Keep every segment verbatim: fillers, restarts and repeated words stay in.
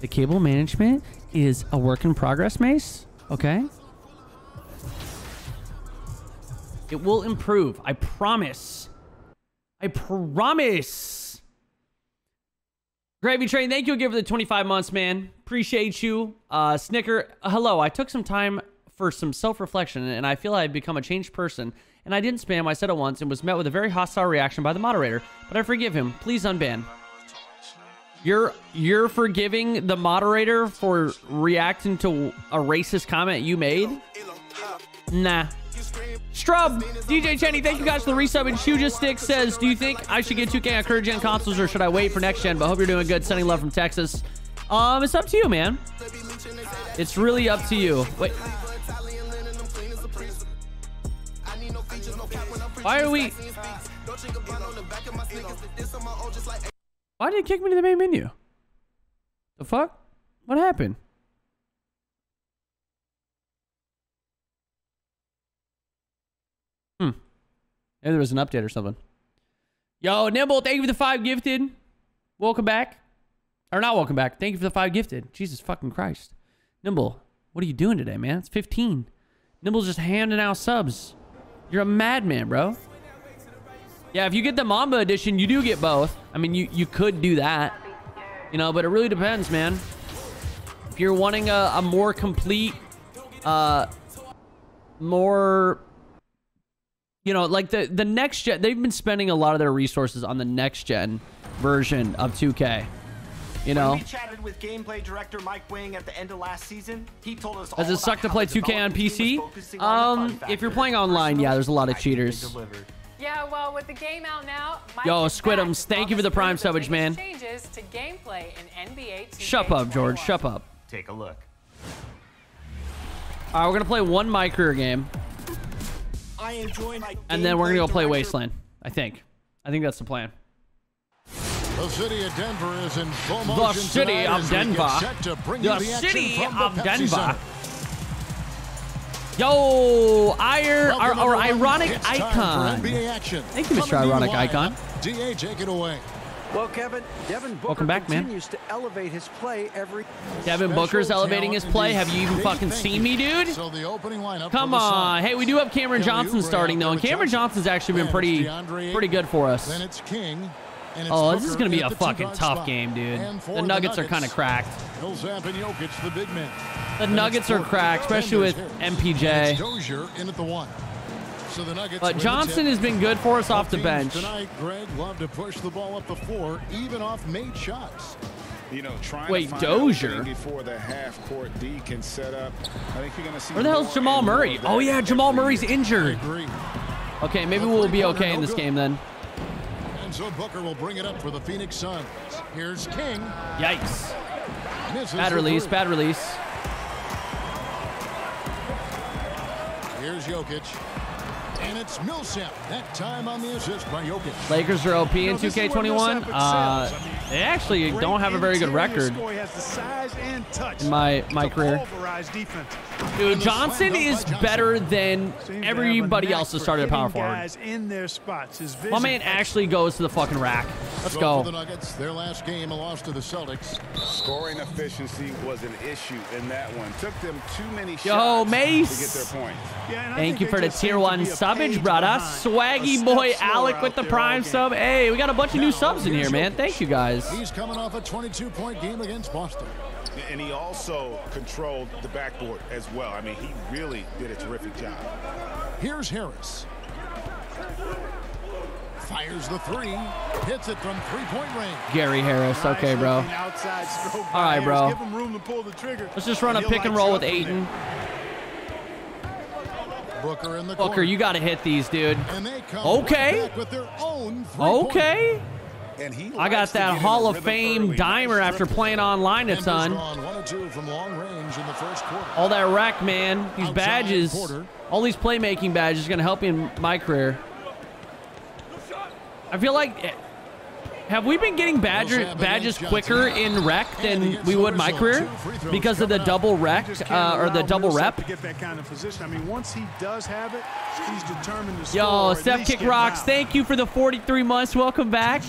The cable management is a work in progress, Mace. Okay. It will improve. I promise. I promise. Gravy Train, thank you again for the twenty-five months, man. Appreciate you. Uh, Snicker, hello. I took some time for some self-reflection, and I feel I had become a changed person, and I didn't spam. I said it once and was met with a very hostile reaction by the moderator, but I forgive him. Please unban. You're you're forgiving the moderator for reacting to a racist comment you made? Nah. Strub, D J Cheney, thank you guys for the resub. And Shuja Stick says, do you think I should get two K on current gen consoles, or should I wait for next gen? But hope you're doing good. Sending love from Texas. Um, it's up to you, man. It's really up to you. Wait. Why are we... Why did it kick me to the main menu? The fuck? What happened? Hmm. Maybe there was an update or something. Yo, Nimble, thank you for the five gifted. Welcome back. Or not welcome back. Thank you for the five gifted. Jesus fucking Christ. Nimble, what are you doing today, man? It's fifteen. Nimble's just handing out subs. You're a madman, bro. Yeah, if you get the Mamba edition, you do get both. I mean, you, you could do that. You know, but it really depends, man. If you're wanting a, a more complete, uh, more... You know, like the, the next gen, they've been spending a lot of their resources on the next gen version of two K. You know, when we chatted with gameplay director Mike Wing at the end of last season, he told us, does it suck to play two K on P C? Um, if you're playing online, yeah, there's a lot of cheaters. Yeah, well, with the game out now, Mike yo, Squidums, thank you for the prime subbage, man. Changes to gameplay in N B A two K twenty-one. Shut up, George. Shut up. Take a look. All right, we're gonna play one my career game. I enjoy my and then we're gonna go play director. Wasteland. I think. I think that's the plan. The city of Denver is in full motion. The city of Denver. The city of the Denver. Center. Yo, our, our, our ironic icon. Thank you, Mister Ironic Icon. D A, take it away. Well, Kevin, Devin Booker welcome back, man. Continues to elevate his play every Devin Booker's elevating his play. Have you even fucking seen me, dude? So the opening lineup come on. Hey, we do have Cameron Johnson starting, though, and Cameron Johnson's actually been pretty pretty good for us. Then it's King. Oh, this is going to be a fucking tough game, dude. The Nuggets are kind of cracked. The Nuggets are cracked, especially with M P J. So the Nuggets but Johnson has been good for us off the bench. Tonight, Greg loved to push the ball up the floor, even off made shots. You know, trying wait, to Dozier. Before the half court D can set up. I think you're gonna see where the hell's Jamal Murray? Oh yeah, Jamal Murray's injured. Okay, maybe we'll be okay in this game then. And so Booker will bring it up for the Phoenix Suns. Here's King. Yikes. Bad release, bad release. Here's Jokic. And it's Millsap that time on the assist by Jokic. Lakers are O P in two K twenty-one. Uh, they actually don't have a very good record in my my career. Dude, Johnson is better than everybody else that started at power forward. My man actually goes to the fucking rack. Let's go. The Nuggets, their last game, a loss to the Celtics. Scoring efficiency was an issue in that one. Took them too many shots. Yo, Mace. Thank you for the tier one sub. Savage brother, swaggy boy Alec with the prime sub. Hey, we got a bunch of new subs in here, man. Thank you guys. He's coming off a twenty-two point game against Boston. And he also controlled the backboard as well. I mean, he really did a terrific job. Here's Harris. Fires the three. Hits it from three-point range. Gary Harris. Okay, bro. All right, bro. Let's just run a pick and roll with Ayton. Booker, in the Booker you got to hit these, dude. Okay. With their own okay. And he I got that Hall of Fame dimer after playing online a ton. All that rack, man. These badges, all these playmaking badges are going to help me in my career. I feel like... Have we been getting badger, badges quicker in rec than we would my career because of the double rec uh, or the double rep? Yo, Steph Kick Rocks, thank you for the forty-three months. Welcome back.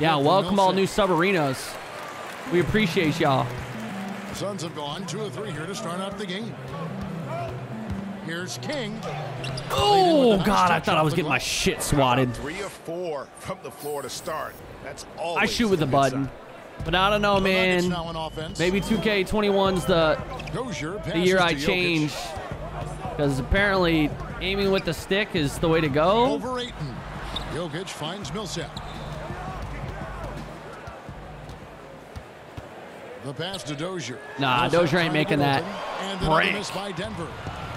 Yeah, welcome all new Submarinos. We appreciate y'all. Suns have gone two or three here to start out the game. Here's King. Oh, God, I thought I was getting my shit swatted. Three or four from the floor to start. That's all. I shoot with the button. But I don't know, man. Maybe two K twenty-one's the, the year I change. Because apparently aiming with the stick is the way to go. Over Ayton. Jokic finds Millsap. The pass to Dozier. Nah, Dozier ain't making that. Break. Miss by Denver.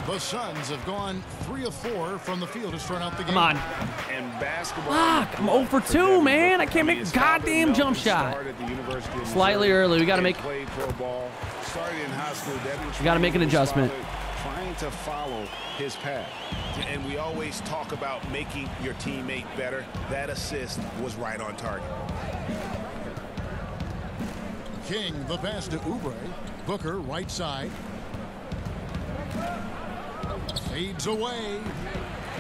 The Suns have gone three or four from the field to start out the game. Come on. And basketball. Fuck, I'm oh for two, man. I can't make a goddamn jump shot. Slightly early. We got to make. We got to make an adjustment. Trying to follow his path. And we always talk about making your teammate better. That assist was right on target. King, the pass to Oubre. Booker, right side. Fades away.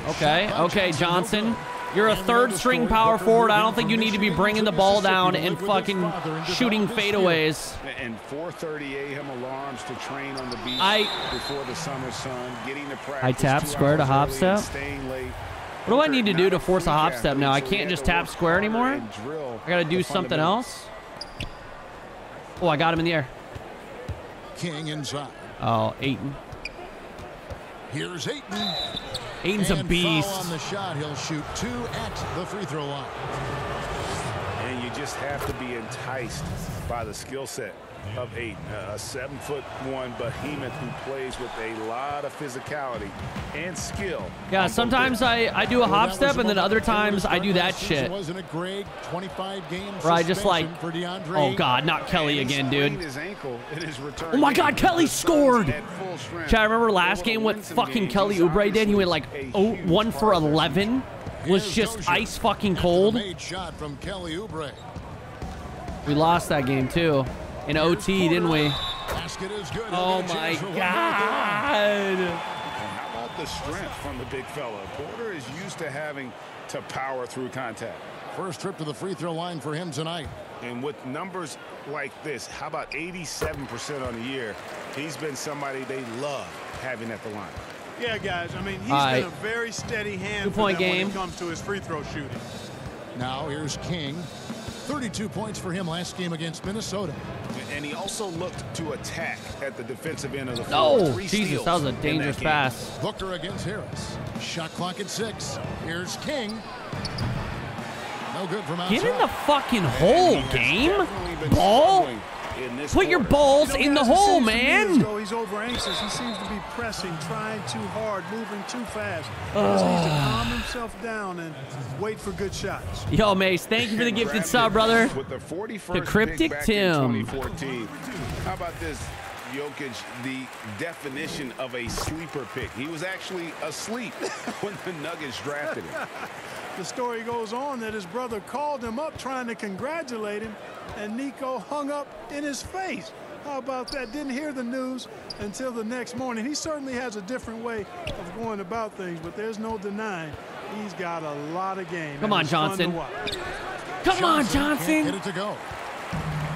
Okay, okay, Johnson. You're a third-string power forward. I don't think you need to be bringing the ball down and fucking shooting fadeaways. And four thirty A M alarms to train on the beach before the summer sun. Getting the practice. I tap square to hop step. What do I need to do to force a hop step now? I can't just tap square anymore. I gotta do something else. Oh, I got him in the air. King inside. Oh, Ayton. Here's Ayton. Ayton's a beast. On the shot, he'll shoot two at the free throw line. And you just have to be enticed by the skill set of Ayton, a seven foot one behemoth who plays with a lot of physicality and skill. Yeah, sometimes I I do a hop step, and then other times I do that shit. Wasn't a great twenty-five game where I just like, oh God, not Kelly again, dude. Oh my God, Kelly scored. Chat, I remember last game what fucking Kelly Oubre did. He went like oh one for eleven, was just ice fucking cold. We lost that game too. In O T, didn't we? Oh my God! How about the strength from the big fella? Porter is used to having to power through contact. First trip to the free throw line for him tonight. And with numbers like this, how about eighty-seven percent on the year? He's been somebody they love having at the line. Yeah, guys. I mean, he's been a very steady hand for them when it comes to his free throw shooting. Now here's King. thirty-two points for him last game against Minnesota. And he also looked to attack at the defensive end of the floor. Oh, Jesus, that was a dangerous pass. Booker against Harris. Shot clock at six. Here's King. No good from outside. Get in the fucking hole, game. Ball. Put your balls in the hole, man. He's over anxious. He seems to be pressing, trying too hard, moving too fast. He needs to calm himself down and wait for good shots. Yo, Mace, thank you for the gifted sub, brother. The Cryptic Tim. How about this? Jokic, the definition of a sleeper pick. He was actually asleep when the Nuggets drafted him. The story goes on that his brother called him up trying to congratulate him, and Nico hung up in his face. How about that? Didn't hear the news until the next morning. He certainly has a different way of going about things, but there's no denying he's got a lot of game. Come on, Johnson. Come on, Johnson. Get it to go.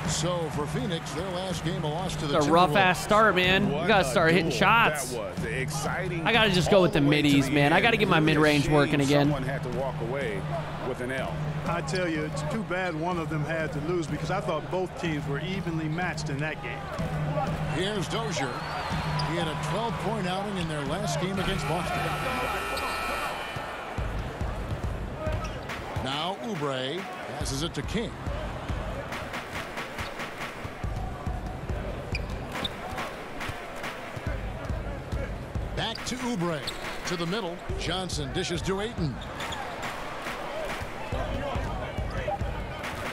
So for Phoenix, their last game, a loss to the Timberwolves. A rough ass start, man. You gotta start hitting shots. I gotta just go with the middies, man. I gotta get my mid-range working again. Someone had to walk away with an L. I tell you, it's too bad one of them had to lose, because I thought both teams were evenly matched in that game. Here's Dozier. He had a twelve point outing in their last game against Boston. Now Oubre passes it to King. Back to Oubre. To the middle. Johnson dishes to Ayton.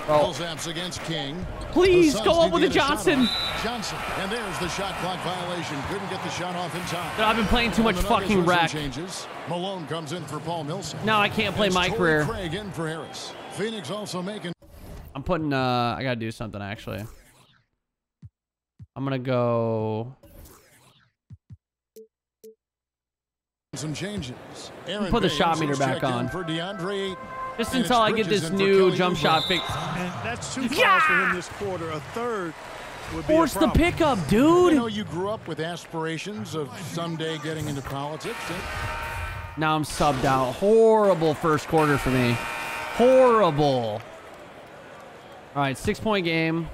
Millsaps against King. Please go up with a Johnson. Johnson. And there's the shot clock violation. Couldn't get the shot off in time. I've been playing too much fucking rack. Changes. Malone comes in for Paul Millsap. Now I can't play my career. Craig in for Harris. Phoenix also making. I'm putting. Uh, I gotta do something actually. I'm gonna go. Some changes. Aaron Put the Baynes shot meter back on. For DeAndre Ayton. Just until I get this new jump shot fix. That's too fast for him this quarter. A third would be a problem. Force the pickup, dude. I know you grew up with aspirations of someday getting into politics. Now I'm subbed out. Horrible first quarter for me. Horrible. All right, six-point game.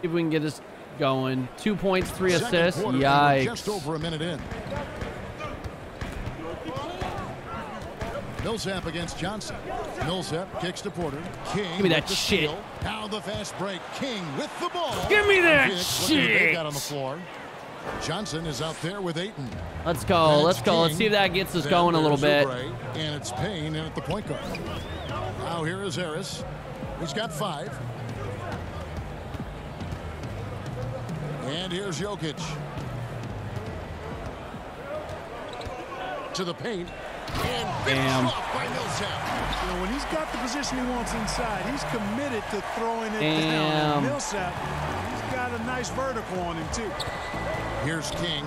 See if we can get this going. Two points, three assists. Yikes. Just over a minute in. Millsap against Johnson. Millsap kicks to Porter. King. Give me that shit. Now the fast break. King with the ball. Give me that shit. Got on the floor. Johnson is out there with Ayton. Let's go. Let's go. Let's see if that gets us going a little bit. And it's Payne in at the point guard. Now here is Harris. He's got five. And here's Jokic. To the paint. And finish off by Millsap. You know, when he's got the position he wants inside, he's committed to throwing it down. Millsap, he's got a nice vertical on him, too. Here's King.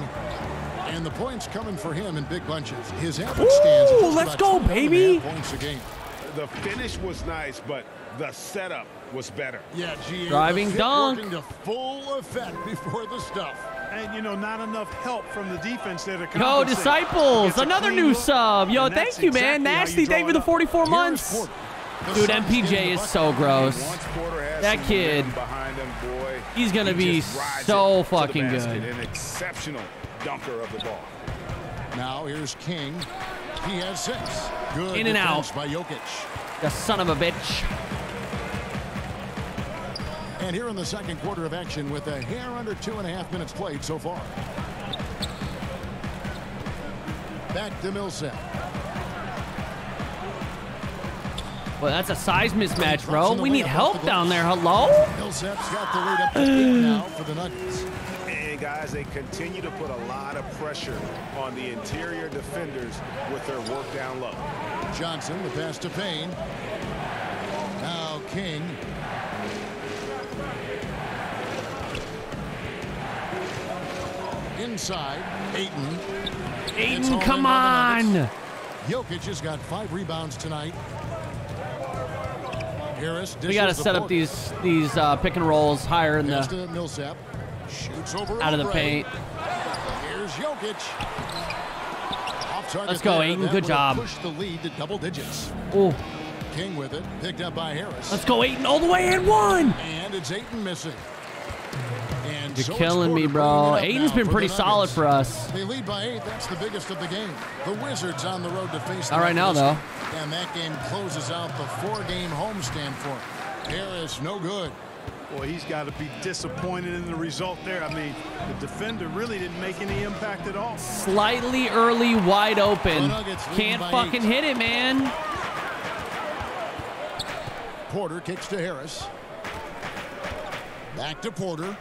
And the points coming for him in big bunches. His average stands. Ooh, let's go, baby. Points a game. The finish was nice, but the setup was better. Yeah, G A driving dunk. Working to full effect before the stuff. And, you know, not enough help from the defense there to come. Yo, Disciples, another new sub. Yo, thank you, man. Nasty, thank you for the forty-four months. Dude, M P J is so gross. That kid, he's going to be so fucking good. An exceptional dunker of the ball. Now here's King. He has six. Good in and out by Jokic. The son of a bitch. And here in the second quarter of action with a hair under two and a half minutes played so far. Back to Millsap. Well, that's a size mismatch, bro. We need help down there. Hello? Millsap's got the lead up to eight now for the Nuggets. Guys, they continue to put a lot of pressure on the interior defenders with their work down low. Johnson, the pass to Payne. Now King. Inside, Ayton. Ayton, come on! Jokic has got five rebounds tonight. Harris. We got to set up these these uh, pick and rolls higher in the. Millsap. Shoots over out of the paint. Here's Jokic. Let's go, Ayton. Good job. Push the lead to double digits. Ooh. King with it. Picked up by Harris. Let's go, Ayton. All the way in one. And it's Ayton missing. And you're so killing me, bro. Ayton's been pretty solid for us. They lead by eight. That's the biggest of the game. The Wizards on the road to face. All right now, though. And that game closes out the four-game homestand for him. Harris, no good. Boy, he's got to be disappointed in the result there. I mean, the defender really didn't make any impact at all. Slightly early, wide open. Can't fucking hit it, man. Porter kicks to Harris. Back to Porter.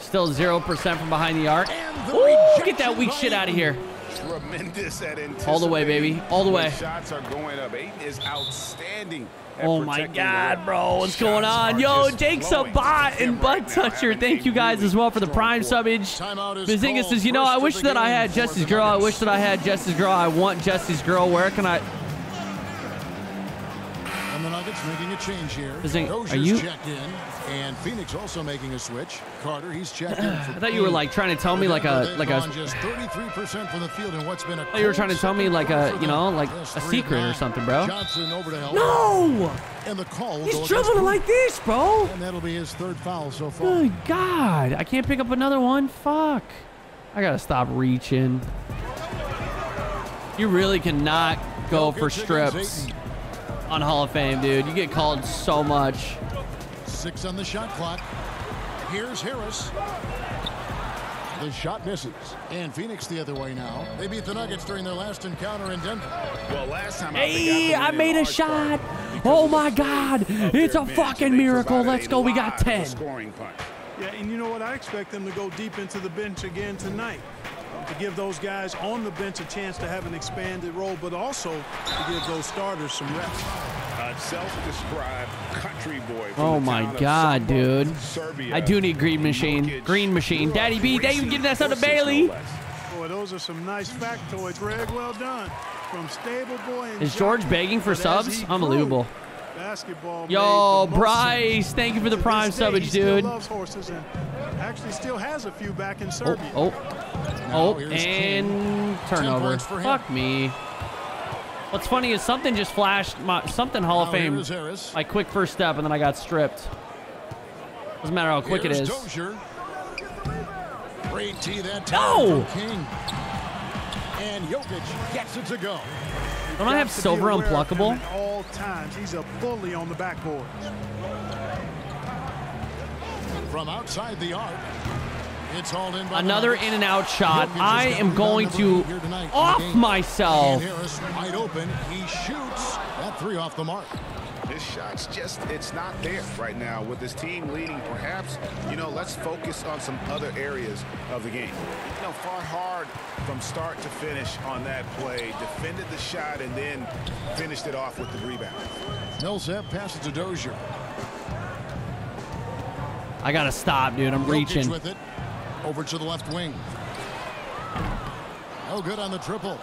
Still zero percent from behind the arc. Ooh, get that weak shit out of here. Tremendous at anticipating. All the way, baby. All the way. Shots are going up. Ayton is outstanding. Oh my God, bro. What's going on? Yo, Jake's a bot and butt toucher. Thank you guys as well for the prime subbage. Bazinga says, you know, I wish that I had Jesse's girl. I wish that I had Jesse's girl. I want Jesse's girl. Where can I? And the Nuggets making a change here. Are you checked in? And Phoenix also making a switch. Carter, he's checked in. I thought you were like trying to tell me like a like a. Just thirty-three percent from the field and what's been a. You were trying to tell me like a you know like a secret or something, bro. Johnson over to help. No. And the call. He's dribbling like this, bro. And that'll be his third foul so far. Good God, I can't pick up another one. Fuck. I gotta stop reaching. You really cannot go for strips on Hall of Fame, dude. You get called so much. Six on the shot clock. Here's Harris. The shot misses. And Phoenix the other way now. They beat the Nuggets during their last encounter in Denver. Well, last time hey, I, I made a shot. Oh my God. It's a fucking miracle. Let's go. We got ten. Yeah, and you know what? I expect them to go deep into the bench again tonight, to give those guys on the bench a chance to have an expanded role, but also to give those starters some reps. A self-described country boy. Oh my God, dude. Serbia, I do need green machine. Mortgage, green machine. Daddy B, they even give that up to Bailey. Boy, those are some nice factoids, Greg. Well done. from Stable Boy. Is George begging for subs? Unbelievable. Yo, Bryce, thank you for the prime subbage, dude. Actually, still has a few back in Serbia. Oh, oh, oh and turnover. Fuck me. What's funny is something just flashed. My, something Hall of Fame. My quick first step, and then I got stripped. Doesn't matter how quick it is. No. And Jokic gets it to go. Don't I have silver unpluckable? At all times, he's a bully on the backboard. From outside the arc, it's hauled in by another in and out shot. Jokic I am going to off myself. Harris wide open. He shoots that three off the mark. This shot's just, it's not there right now. With this team leading, perhaps, you know, let's focus on some other areas of the game. You know, fought hard from start to finish on that play, defended the shot, and then finished it off with the rebound. Millsap passes to Dozier. I got to stop, dude. I'm Jokic reaching. With it. Over to the left wing. No good on the triple.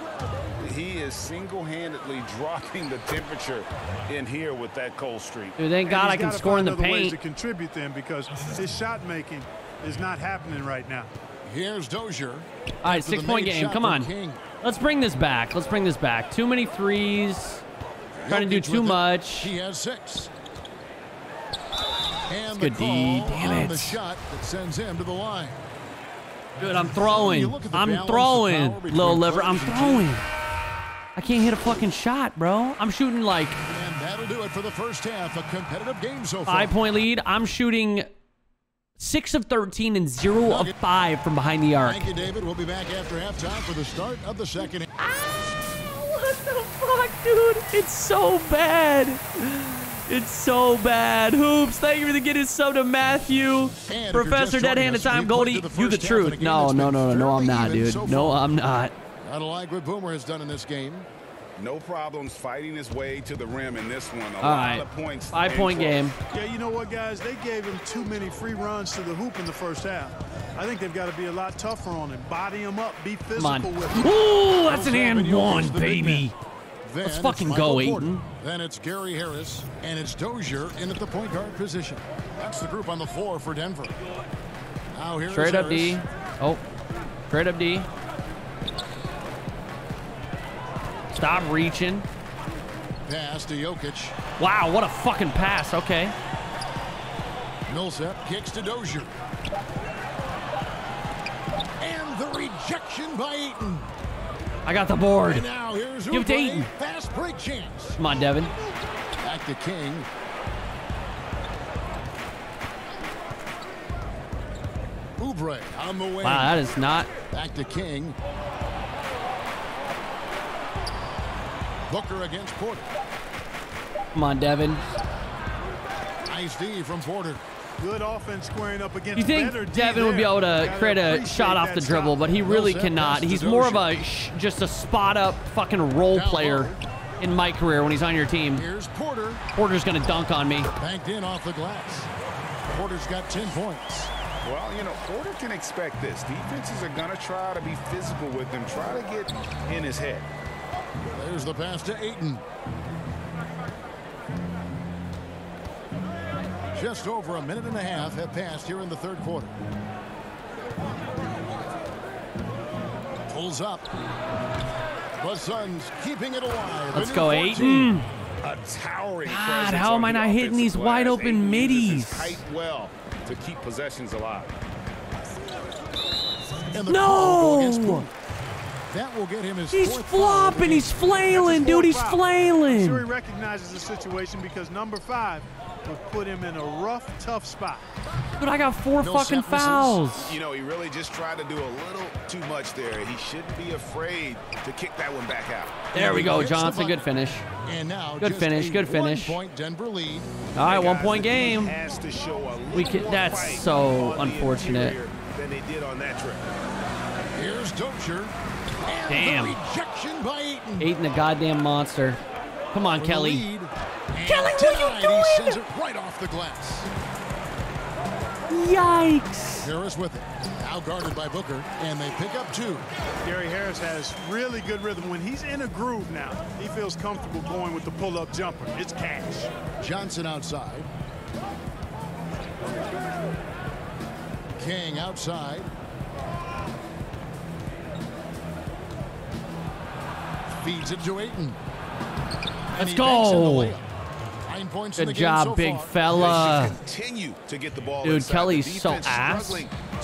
He is single-handedly dropping the temperature in here with that cold streak. Dude, thank God I can score in the paint. Ways to contribute them because his shot making is not happening right now. Here's Dozier. All right, six-point game. Come on, King. Let's bring this back. Let's bring this back. Too many threes. Trying to do too much. He has six. And good D. Damn it. The shot that sends him to the line. Dude, I'm throwing. I'm throwing, little liver. I'm throwing. I can't hit a fucking shot, bro. I'm shooting like. And that'll do it for the first half. A competitive game so far. Five-point lead. I'm shooting six of thirteen and zero of five from behind the arc. Thank you, David. We'll be back after halftime for the start of the second. Ow! What the fuck, dude? It's so bad. It's so bad. Hoops, thank you for the getting sub to Matthew. And Professor Deadhand of Time Goldie, the you the truth. No, no, no, no, no, I'm not, dude. So no, I'm not. Not like what Boomer has done in this game. No problems fighting his way to the rim in this one. A All lot right. of points. Five-point game. Yeah, you know what, guys? They gave him too many free runs to the hoop in the first half. I think they've got to be a lot tougher on him. Body him up. Be physical on. with him. Ooh, that's an and one, baby. Then Let's fucking go, Ayton. Then it's Gary Harris, and it's Dozier in at the point guard position. That's the group on the floor for Denver. Now here Straight up Harris. D. Oh, straight up D. Stop reaching. Pass to Jokic. Wow, what a fucking pass. Okay. Millsap kicks to Dozier. And the rejection by Ayton. I got the board. And now here's Give it to Ayton. Fast break chance. Come on, Devin. Back to King. Oubre on the way. Wow, that is not. Back to King. Booker against Porter. Come on, Devin. Nice D from Porter. Good offense squaring up against. You think Devin there. would be able to create a shot off the dribble, but he really cannot. He's more of a sh just a spot up fucking role player in my career when he's on your team. Here's Porter. Porter's gonna dunk on me. Banked in off the glass. Porter's got ten points. Well, you know, Porter can expect this. Defenses are gonna try to be physical with him, try to get in his head. There's the pass to Ayton. Just over a minute and a half have passed here in the third quarter. Pulls up. The Suns keeping it alive. Let's go, Ayton. A towering God, how am I not hitting these wide open middies? Well, to keep possessions alive. No! That will get him his he's flopping. He's flailing, dude. He's foul. flailing. I'm sure he recognizes the situation because number five will put him in a rough, tough spot. But I got four no fucking sentences. fouls. You know, he really just tried to do a little too much there. He shouldn't be afraid to kick that one back out. There, there we go, Johnson. Good finish. And now good finish. Good finish. Point Denver lead. All right, one-point game. Has to show a we can, that's so unfortunate. Than they did on that trip. Here's Dozier. Damn. The by Ayton. Ayton, the goddamn monster. Come on, Kelly. Lead, Kelly, what are you doing? He sends it right off the glass. Yikes! Harris with it. Now guarded by Booker, and they pick up two. Gary Harris has really good rhythm. When he's in a groove now, he feels comfortable going with the pull-up jumper. It's cash. Johnson outside. King outside. Feeds it to Ayton. Let's go. Nine points Good in the job, game so big far. Fella. Continue to get the ball Dude, inside. Kelly's so ass.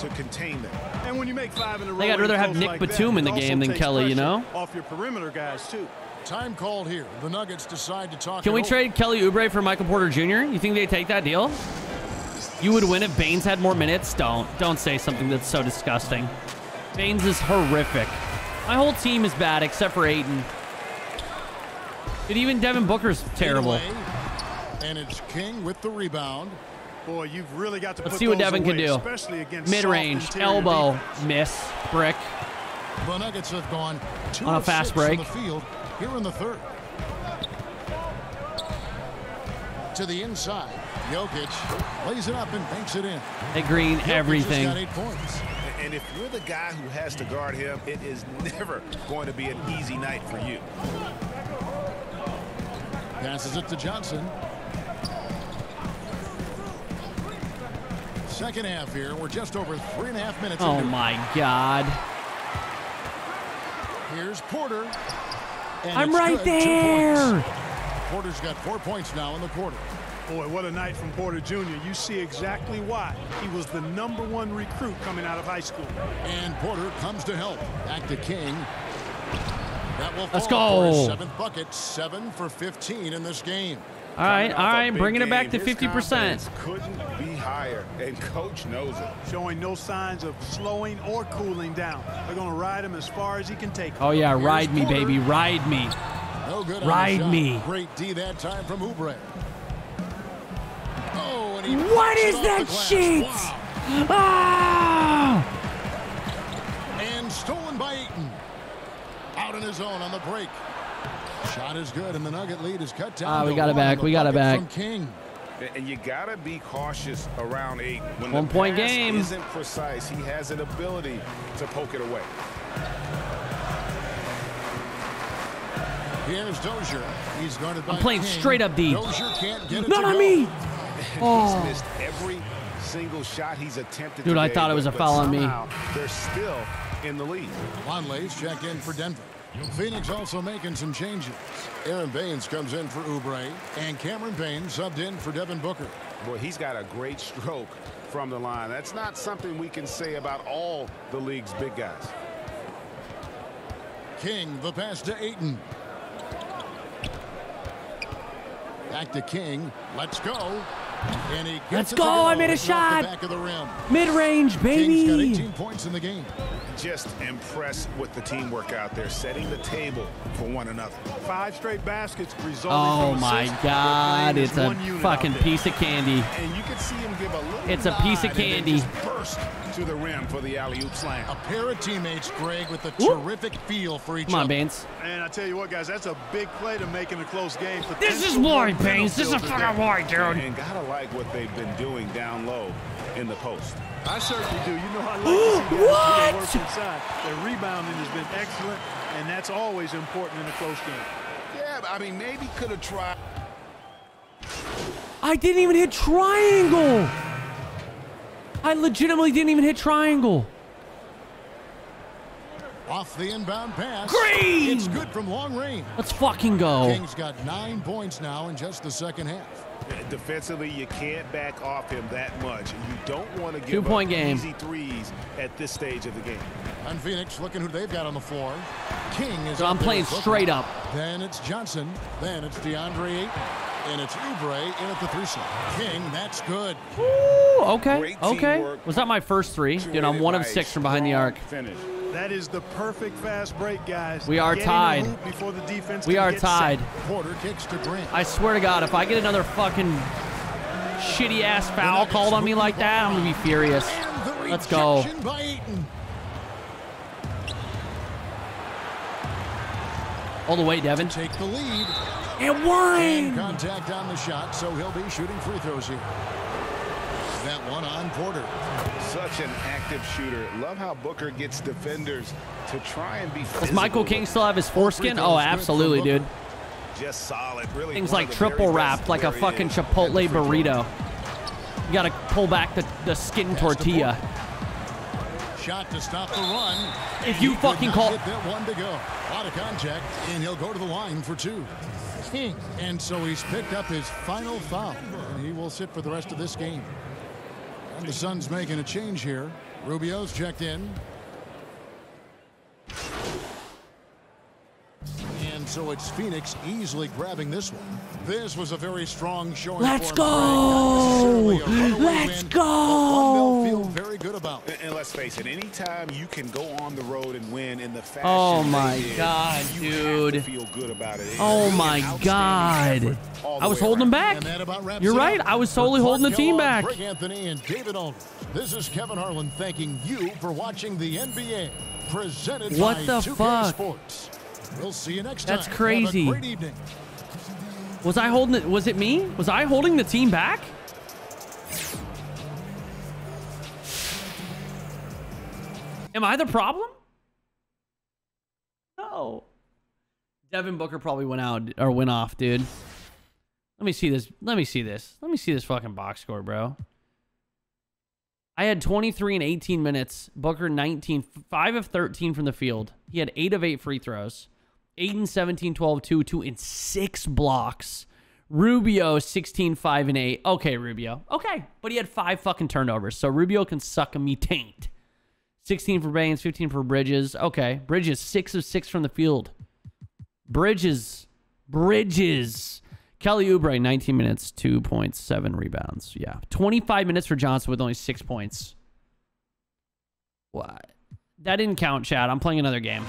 To contain them. And when you make five in a row, I think I'd rather have Nick like Batum that, in the game than Kelly, you know? Off your perimeter guys, too. Time called here. The Nuggets decide to talk. Can we over. trade Kelly Oubre for Michael Porter Junior? You think they take that deal? You would win if Baynes had more minutes? Don't. Don't say something that's so disgusting. Baynes is horrific. My whole team is bad except for Ayton. Dude, even Devin Booker's terrible. And it's King with the rebound. Boy, you've really got to Let's put see what Devin away, can do. Mid-range, elbow, defense. miss, brick. The Nuggets have gone two on a fast break. The field here in the third. To the inside, Jokic plays it up and banks it in. They green Jokic everything. Got eight points. And if you're the guy who has to guard him, it is never going to be an easy night for you. Passes it to Johnson. Second half here. We're just over three and a half minutes. Oh, into. my God. Here's Porter. And I'm right good. there. Porter's got four points now in the quarter. Boy, what a night from Porter Junior You see exactly why he was the number one recruit coming out of high school. And Porter comes to help. Back to King. That will Let's go. For seventh bucket, seven for fifteen in this game. All right, all right, bringing it back to fifty percent. Couldn't be higher, and coach knows it. Showing no signs of slowing or cooling down. They're going to ride him as far as he can take him. Oh yeah, ride me, baby, ride me. No good. Ride me. Great D that time from Oubre. Oh, and he what is that shit? Wow. Ah! And stolen by Ayton. Out in his own on the break. Shot is good, and the Nugget lead is cut down. Ah, we got it back. We got it back. From King. And you gotta be cautious around eight. When One the point pass game. Isn't precise. He has an ability to poke it away. Here's Dozier. He's guarded by I'm playing King. Straight up D. Dozier can't get it. Not on me. Oh. He's missed every single shot he's attempted. Dude, today, I thought it was a foul on me. They're still in the lead. Lonley's check in for Denver. Phoenix also making some changes. Aaron Baynes comes in for Oubre, and Cameron Payne subbed in for Devin Booker. Boy, he's got a great stroke from the line. That's not something we can say about all the league's big guys. King, the pass to Ayton. Back to King. Let's go. And he Let's go. I made a shot. Mid-range, baby. King's got eighteen points in the game. Just impressed with the teamwork out there, setting the table for one another. Five straight baskets resulting. Oh my God, it's a fucking piece of candy. And you can see him give a little It's a piece of candy. Burst to the rim for the alley-oop slam. A pair of teammates, Greg, with a terrific feel for each other. Come on, Baynes. And I tell you what, guys, that's a big play to make in a close game. This is Laurie, Baynes. This is a fucking Laurie, dude. And gotta like what they've been doing down low in the post. I certainly do. You know I like what? Work inside. Their rebounding has been excellent, and that's always important in a close game. Yeah, I mean, maybe could have tried. I didn't even hit triangle. I legitimately didn't even hit triangle. Off the inbound pass. Green! It's good from long range. Let's fucking go. King's got nine points now in just the second half. Defensively, you can't back off him that much. You don't want to give Two point up game. easy threes at this stage of the game. And Phoenix, looking who they've got on the floor. King is. So I'm playing straight up. Then it's Johnson. Then it's DeAndre Ayton. And it's Oubre in at the three-shot. King, that's good. Ooh, okay, okay. Was that my first three? Dude, I'm one of six from behind the arc. Finish. That is the perfect fast break, guys. We are tied. The we are tied. Porter kicks to Grant. I swear to God, if I get another fucking shitty-ass foul called on me like that, I'm going to be furious. Let's go. All the way, Devin. Take the lead. And wine. Contact on the shot, so he'll be shooting free throws here. Puts that one on Porter. Such an active shooter. Love how Booker gets defenders to try and be physical. Does Michael King still have his foreskin? Oh, absolutely, dude. Just solid. Really things like triple wrapped, like a fucking Chipotle burrito. You got to pull back the, the skin tortilla. Shot to stop the run. If you fucking call that one to go. Out of contact, and he'll go to the line for two. King. And so he's picked up his final foul. And he will sit for the rest of this game. And the Suns making a change here. Rubio's checked in. And so it's Phoenix easily grabbing this one. This was a very strong showing. Let's go! Let's go! Feel very good about. And let's face it, anytime you can go on the road and win in the fashion. Oh my god, dude! Feel good about it. Oh my god! I was holding them back. You're right. I was solely holding the team back. Rick Anthony and David Alden. This is Kevin Harlan thanking you for watching the N B A presented by two K Sports. We'll see you next time. That's crazy. Have a great evening. Was I holding it? Was it me? Was I holding the team back? Am I the problem? No. Devin Booker probably went out or went off, dude. Let me see this. Let me see this. Let me see this fucking box score, bro. I had twenty-three in eighteen minutes. Booker nineteen, five of thirteen from the field. He had eight of eight free throws. eight and seventeen, twelve, two, two in six blocks. Rubio, sixteen, five, and eight. Okay, Rubio. Okay. But he had five fucking turnovers. So Rubio can suck a me taint. sixteen for Baynes, fifteen for Bridges. Okay. Bridges, six of six from the field. Bridges. Bridges. Kelly Oubre, nineteen minutes, two points, seven rebounds. Yeah. twenty-five minutes for Johnson with only six points. What? That didn't count, Chad. I'm playing another game.